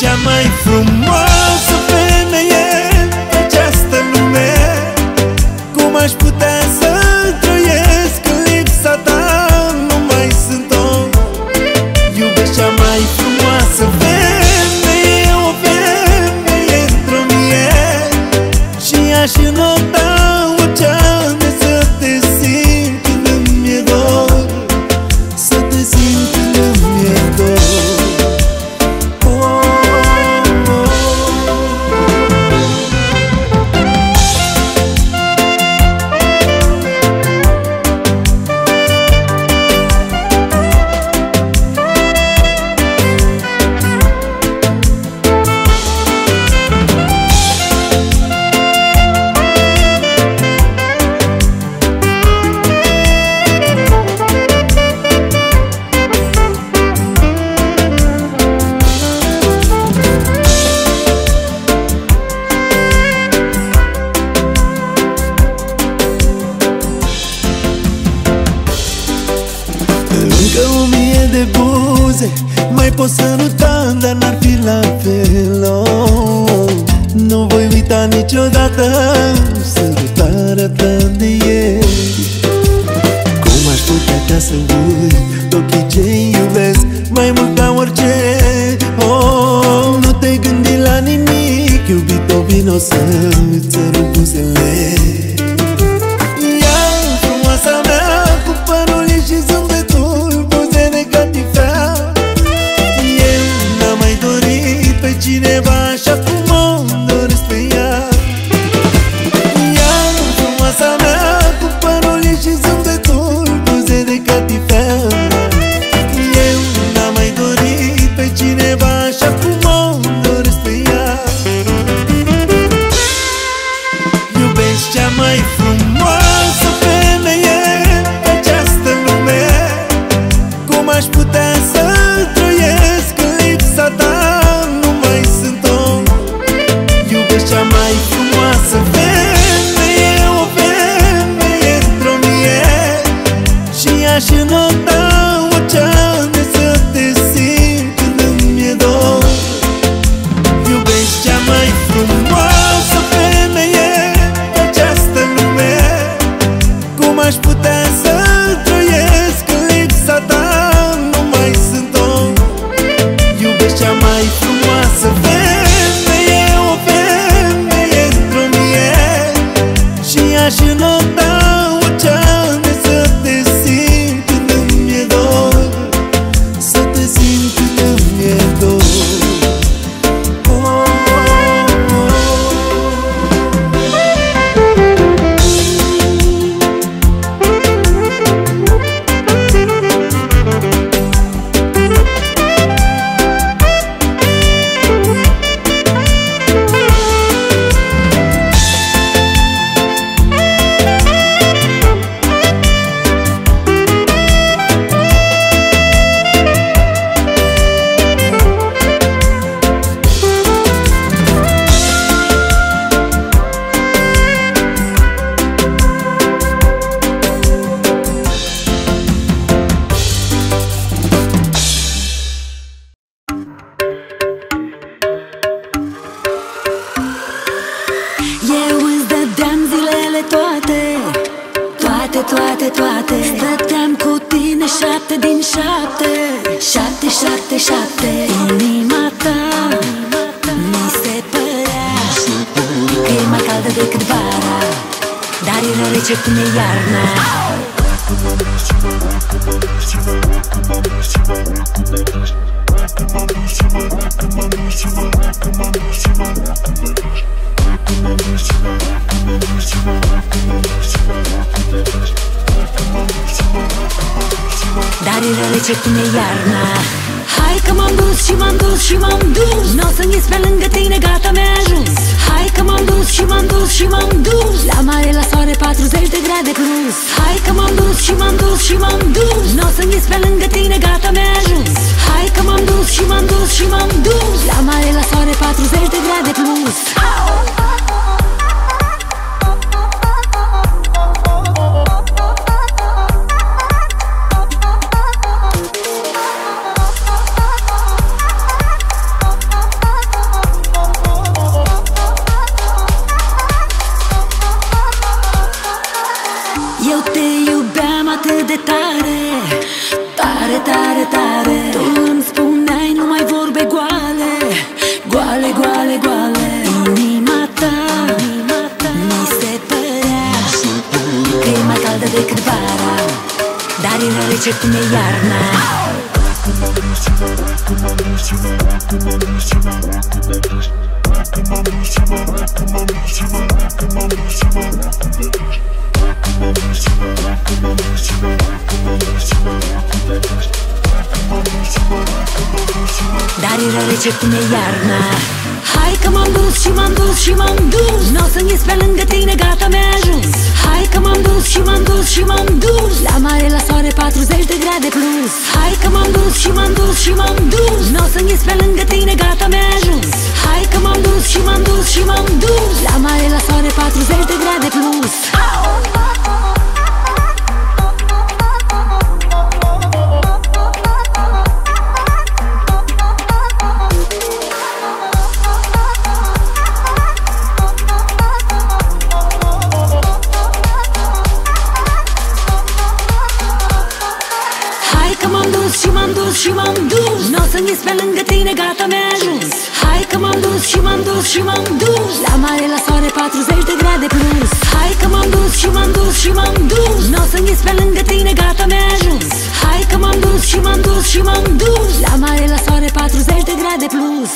cea mai frumoasă femeie pe această lume. Cum aș putea să trăiesc în lipsa ta? Nu mai sunt o iubesc cea mai frumoasă femeie, o femeie într-o mie. Și aș înota orice unde să te simt când îmi e dor, să te simt când îmi e dor. Încă 1000 de buze mai pot săruta, dar n-ar fi la fel. Oh, nu voi uita niciodată sărutarea ta de ieri. Cum aș putea ca să uit ochii ce-i iubesc mai mult ca orice? Oh, nu te gândi la nimic, iubito, vino să-mi sărut buzele. Ia frumoasa mea cu părul și zâmbetul, cineva așa cum o doresc pe ea. Ea, frumoasa mea, cu părul și zâmbetul, buze de catifea. Eu n-am mai dorit pe cineva așa cum o doresc pe ea. Iubești cea mai frumoasă femeie pe această lume. Cum aș putea să trăiesc în lipsa ta? Cea mai frumoasă femeie, o femeie într-o mie. Și aș înota orice unde să te simt când îmi e dor. Iubești cea mai frumoasă femeie pe această lume. Cum aș putea să trăiesc în lipsa ta? Nu mai sunt o iubești cea mai frumoasă femeie. Și aș înota orice unde să te simt când îmi e dor, să te simt când îmi e dor. Toate stăteam cu tine 7 din 7, 7, 7, 7. Inima ta mi se părea că e mai caldă decât vara, dar e rece până iarna. Dar e rece până iarna. Hai că m-am dus și m-am dus și m-am dus, n-o să înghiți pe lângă tine, gata, mi-a ajuns. Hai că m-am dus și m-am dus și m-am dus, la mare, la soare, 40 de grade plus. Hai că m-am dus și m-am dus și m-am dus, n-o să înghiți pe lângă tine, gata, mi-a ajuns. Hai că m-am dus și m-am dus și m-am dus, la mare, la soare, 40 de grade plus. tare, tare. Tu îmi spuneai numai vorbe goale, goale, goale, goale. Inima ta, inima ta mi se părea că e mai caldă decât vara, dar e rece cum e iarna. Dar e rece cum e iarna. Hai că m-am dus și m-am dus și m-am dus, n-o să ies pe lângă tine, gata mi-a ajuns. Hai că m-am dus și m-am dus și m-am dus, la mare, la soare, 40 de grade plus. Hai că m-am dus și m-am dus și m-am dus, n-o să ies pe lângă tine, gata mi-a ajuns. Hai că m-am dus și m-am dus și m-am dus, la mare, la soare, 40 de grade plus. Și m-am dus și m-am dus, n-o să-mi ies pe lângă tine, gata mi-a ajuns. Hai că m-am dus și m-am dus și m-am dus, la mare, la soare, 40 de grade plus. Hai că m-am dus și m-am dus și m-am dus, n-o să-mi ies pe lângă tine, gata mi-a ajuns. Hai că m-am dus și m-am dus și m-am dus, la mare, la soare, 40 de grade plus.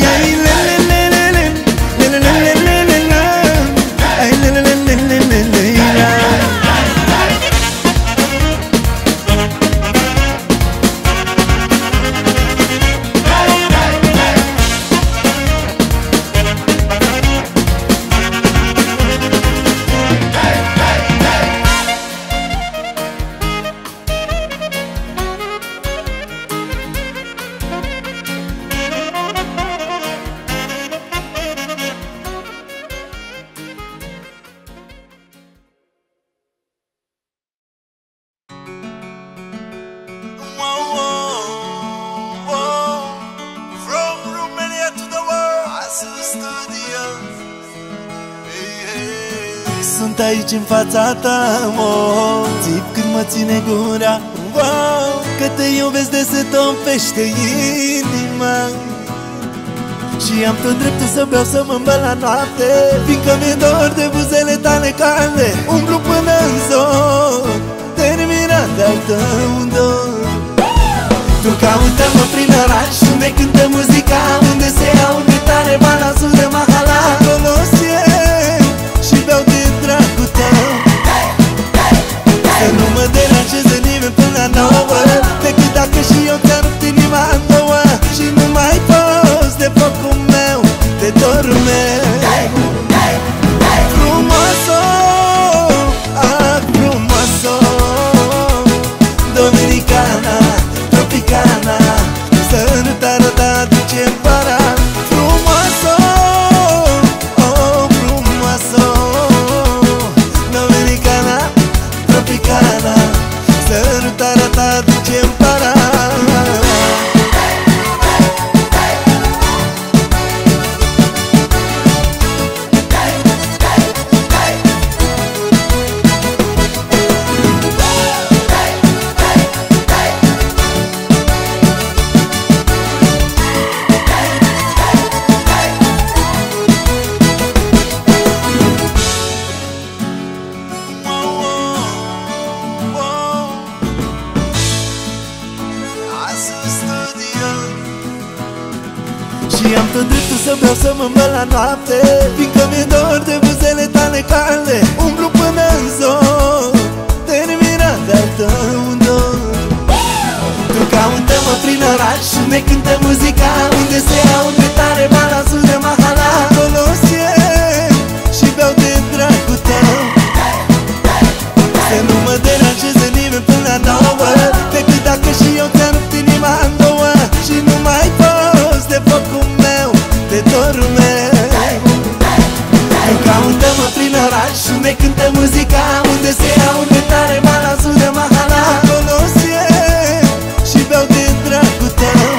Yeah. sunt aici în fața ta, oh, țip când mă ține gura, wow, că te iubesc de se tompește inima. Și am tot dreptul să beau, să mă îmbăl la noapte, fiindcă mi-e dor de buzele tale calde. Umblu până în zon, terminat de-al tău dor. Tu caută-mă prin oraș, unde cântă muzica, unde se aude tare balasul de mahala. Acolo și beau de dragul tău, să nu mă deranjeze nimeni până la 9, decât dacă și eu te-am inima în două. Și nu mai poți de focul meu, de dorul meu. Frumoso, ah, frumoso, Dominicana, tropicana, sărutarea ta duce în para. Frumoso, oh, frumoso, Dominicana, tropicana, sărutarea ta duce în para. Și am tot dreptul să beau, să mă îmbăl la noapte, fiindcă mi-e dor de buzele tale calde. Umblu până în zon, terminat de-al tău dor. Tu caută-mă prin oraș, unde cântă muzica, unde se aude tare balasul de mahala. Acolo și beau de dragul tău, să nu mă deranjeze nimeni până la 9, decât dacă și eu te-am rupt inima în două. Și nu mai de focul meu, de dorul meu. Tu caută-mă prin oraș, unde cântă muzica, unde se aude tare balasul de mahala. Acolo și beau de dragul tău,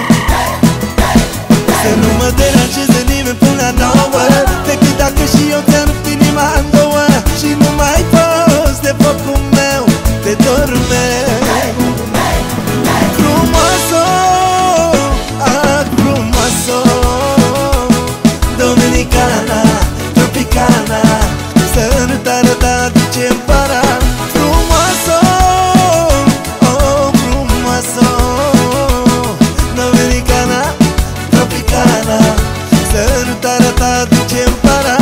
să nu mă deranjeze nimeni până la 9, decât dacă și eu te-am rupt inima în două. Și nu mai poți de focul meu, de dorul meu. Frumoso, Dominicana, tropicana, sărutarea ta duce-n para. Frumoso, oh, frumoso, Dominicana, tropicana, sărutarea ta duce-n para.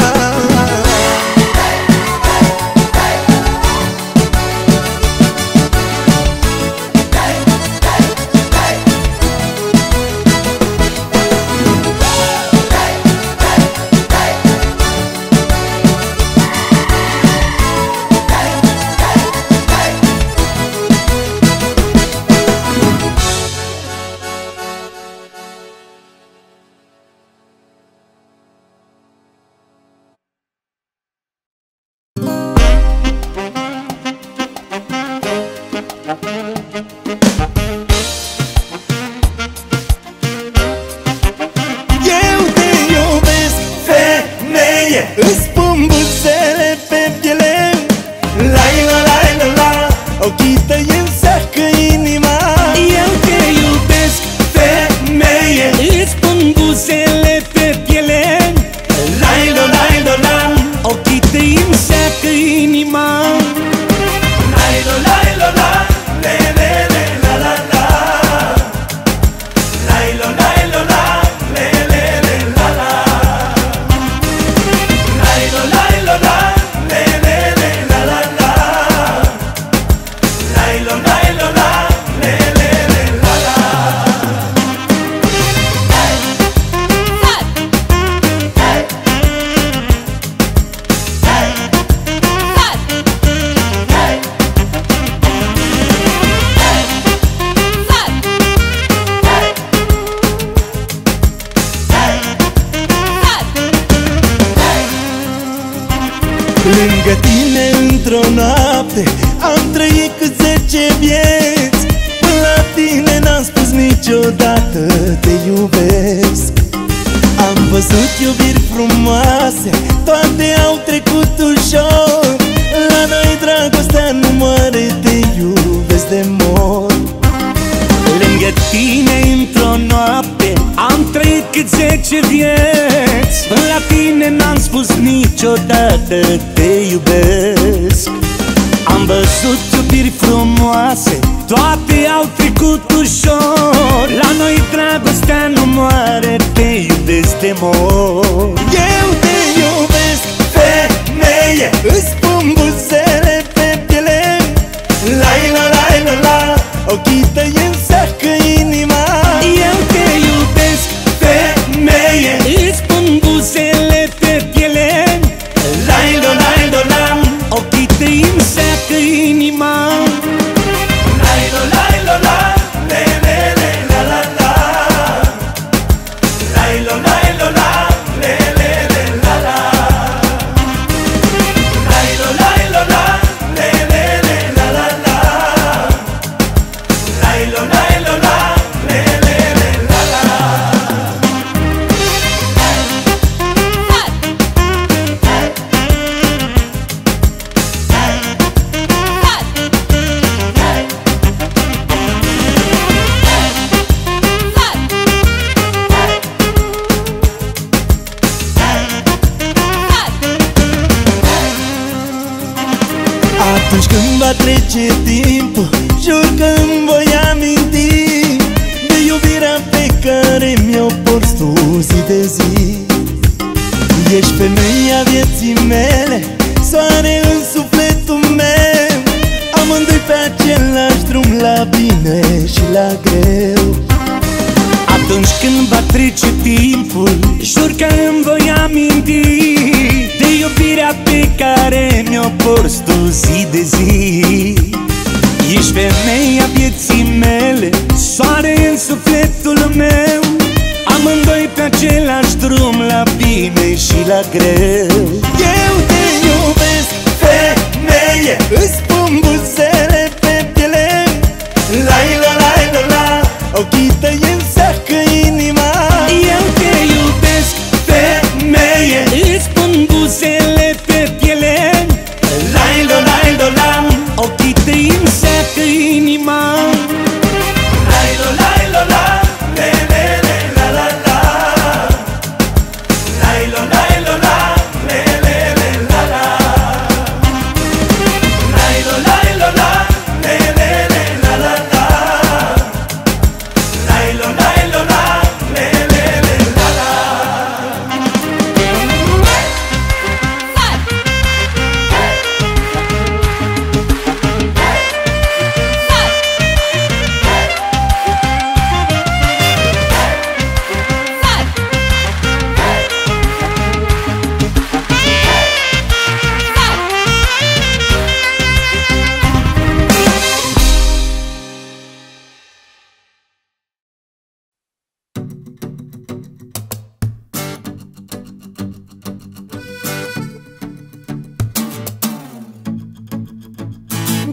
Toate au trecut ușor, tine într-o noapte am trăit cât 10 vieți. La tine n-am spus niciodată te iubesc. Am văzut iubiri frumoase, toate au trecut ușor. La noi dragostea nu moare, te iubesc de mor. Eu te iubesc, femeie, îți pun buzele pe piele. Lai la lai la la, ochii tăi îmi seacă inima. Eu te iubesc, femeie, îți pun buzele pe piele. Lai la lai la la, ochii tăi îmi seacă inima. Lai la lai la la, le le le la la la. Lai la lai la la, le le le la la. Lai la lai la la, le le le la la la. Lai la la, le le le la la. Atunci când va trece timpul, jur că îmi voi aminti de iubirea pe care mi-o porți tu zi de zi. Ești femeia vieții mele, soare în sufletul meu. Amândoi pe același drum, la bine și la greu. Atunci când va trece timpul, jur că îmi voi aminti de iubirea pe care mi-o porți tu zi de zi. Ești femeia vieții mele, soare în sufletul meu. Amândoi pe același drum, la bine și la greu. Eu te iubesc, femeie, îți pun buzele pe piele. Lai la lai la la, ochii tăi îmi seacă inima. Eu te iubesc, femeie, îți pun buzele pe piele. Lai la lai la la, ochii tăi îmi seacă inima. Lai la lai la la, le le le la la la. Lai la lai la la, le le le la la. Lai la lai la la, le le le la la la. Lai la la, le le le la la.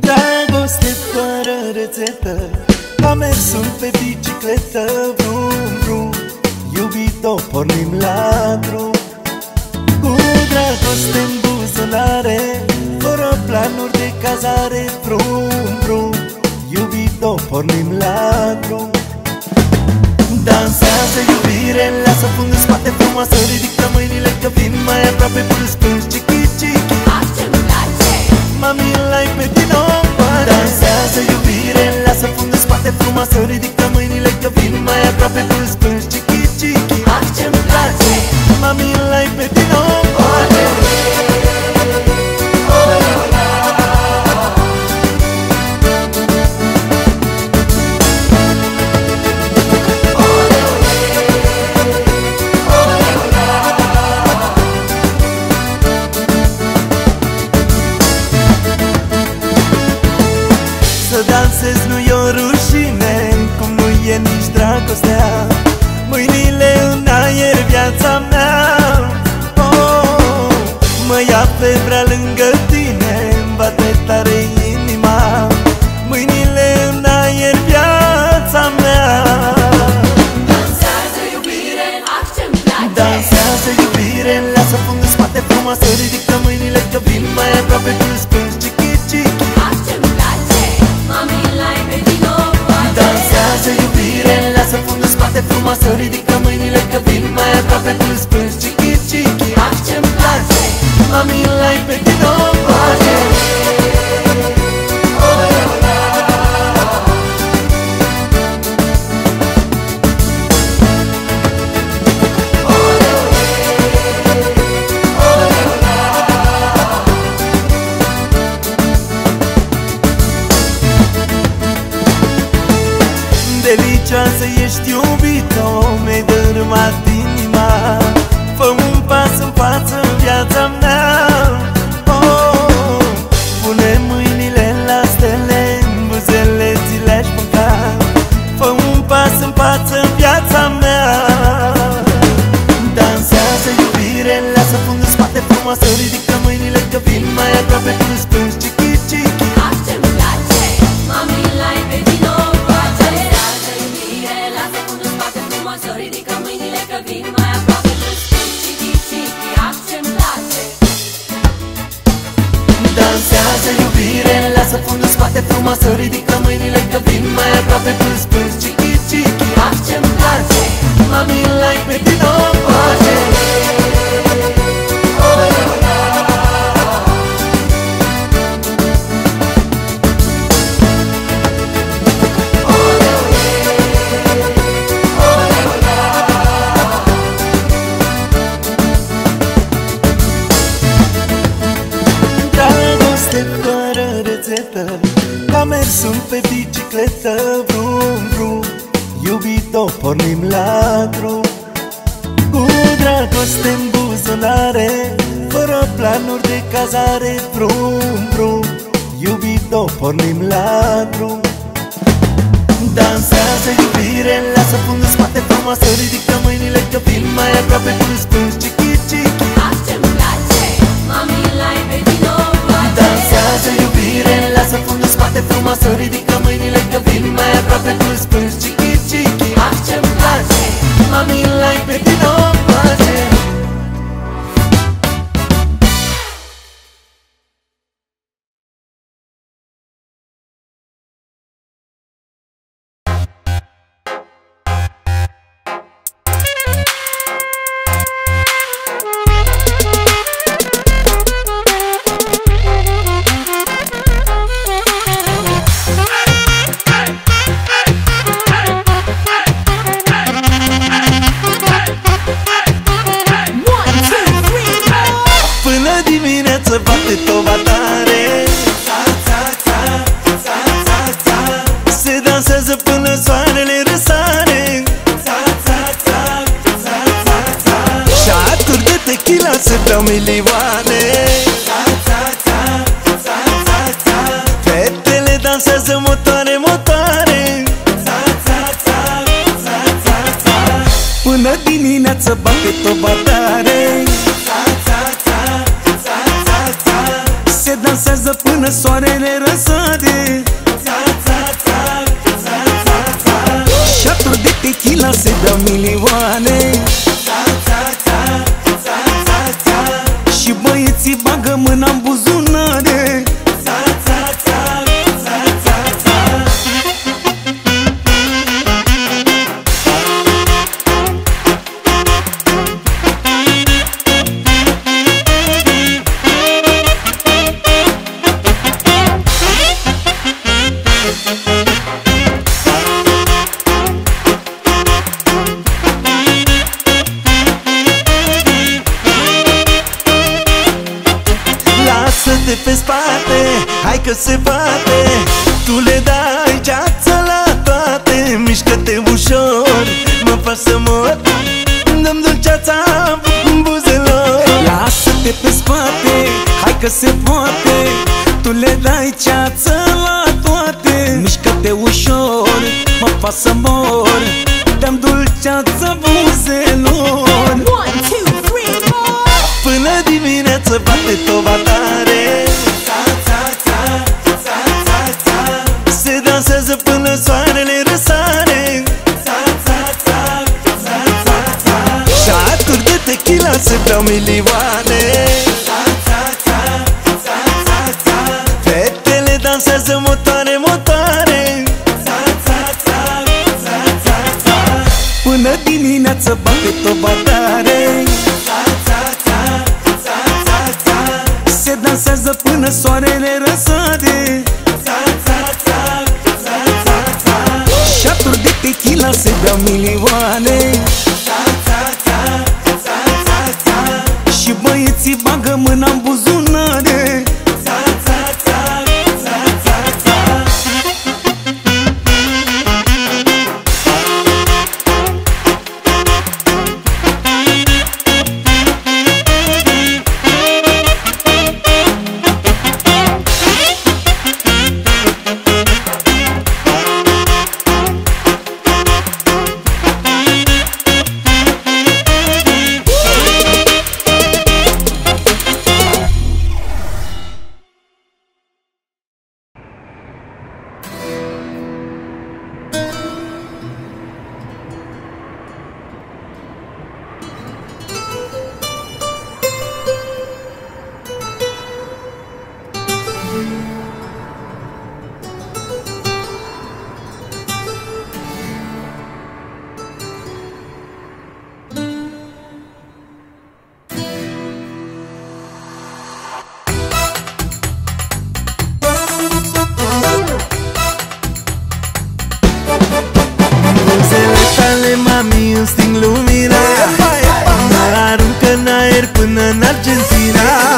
Dragoste fără rețetă, la mers sunt pe bicicletă. Vrum, vrum, iubito, pornim la drum. Cu dragoste în buzunare, fără planuri de cazare. Vrum, vrum, iubito, pornim la drum. Dansează iubire, lasă fundul spate frumoasă. Ridică mâinile că vin mai aproape până spânzi cichi, cichi. Mami, îl ai pe tine o coadă. Dansează iubire, lasă fundul spate frumoasă. Ridică mâinile că vin mai aproape până spânzi cichi, cichi. Ah, ce-mi place! Mami, îl ai pe tine o coadă. Nu-i o rușine, cum nu e nici dragostea. Mâinile în aer, viața mea. Oh, mă ia pe vrea lângă tine, îmi bate tare inima. Mâinile în aer, viața mea. Dansează iubire, ah, ce-mi place! Dansează iubire, lasă fundul spate frumoasă. Ridică mâinile că vin mai aproape când spânzi cichi, cichi. Dansează iubire, foarte frumoasă, ridică mâinile că vin mai aproape, plâns, plâns, chichi, chichi. Ah, ce-mi place, mami, l-ai pe tine o place. Delicioasă ești, iubito, mi-ai dărâmat inima. Fă un pas în față în viața mea, oh. Pune mâinile la stele, în buzele ți le-aș mânca. Fă un pas în față în viața mea. Dansează iubire, lasă fundul în spate frumoasă, ridică mâinile că vin mai aproape, când spânzi chichi, chichi. Dansează iubire, lasă fundul spate frumoasă, ridică mâinile că vin mai aproape, plâns, plâns, chichi, chichi. Ah, ce-mi place, mami, l-ai pe tine o pace. Ca mersul pe bicicletă, vrum, vrum, iubito, pornim la drum. Cu dragoste în buzunare, fără planuri de cazare, vrum, vrum, iubito, pornim la drum. Dansează iubire, lasă fundul spate frumoasă, ridică mâinile că vin mai aproape, plâns, plâns, chichi, chichi. Ah, ce-mi place, mami, l-ai pe tine o place. Dansează iubire, lasă fundul spate frumoasă, ridică mâinile că vin mai aproape, plâns, plâns, chichi, chichi. Ah, ce-mi place, mami, l-ai pe tine o place. soarele răsare. Șaturi de tequila se beau milioane și băieții bagă mâna-n buzunare. Lumina, mă aruncă în aer până în Argentina.